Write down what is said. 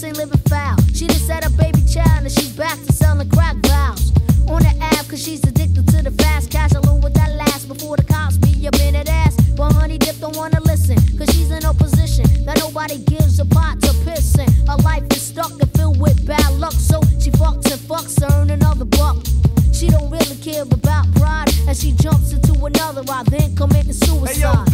just ain't living foul. She just had a baby child and she's back to selling crack vows on the app, cause she's addicted to the fast cash. Alone with that last before the cops be up in that ass. But honey dip don't wanna listen, cause she's in a position that nobody gives a pot to pissing. Her life is stuck and filled with bad luck, so she fucks and fucks to earn another buck. She don't really care about pride, and she jumps into another. I then commit suicide. Hey, yo.